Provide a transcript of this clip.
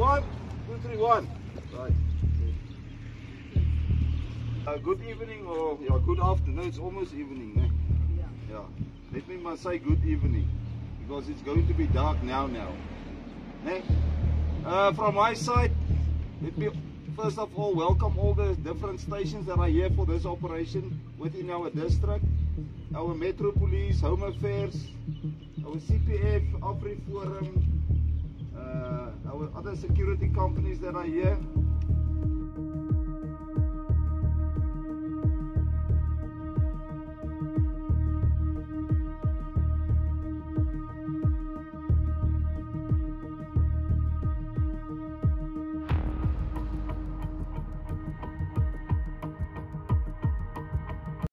1, 2, 3, 1. Right. Good evening or yeah, good afternoon. It's almost evening, eh? Yeah. Let me must say good evening because it's going to be dark now. Eh? From my side, let me first of all welcome all the different stations that are here for this operation within our district. Our Metro Police, Home Affairs, our CPF, AfriForum, our other security companies that are here.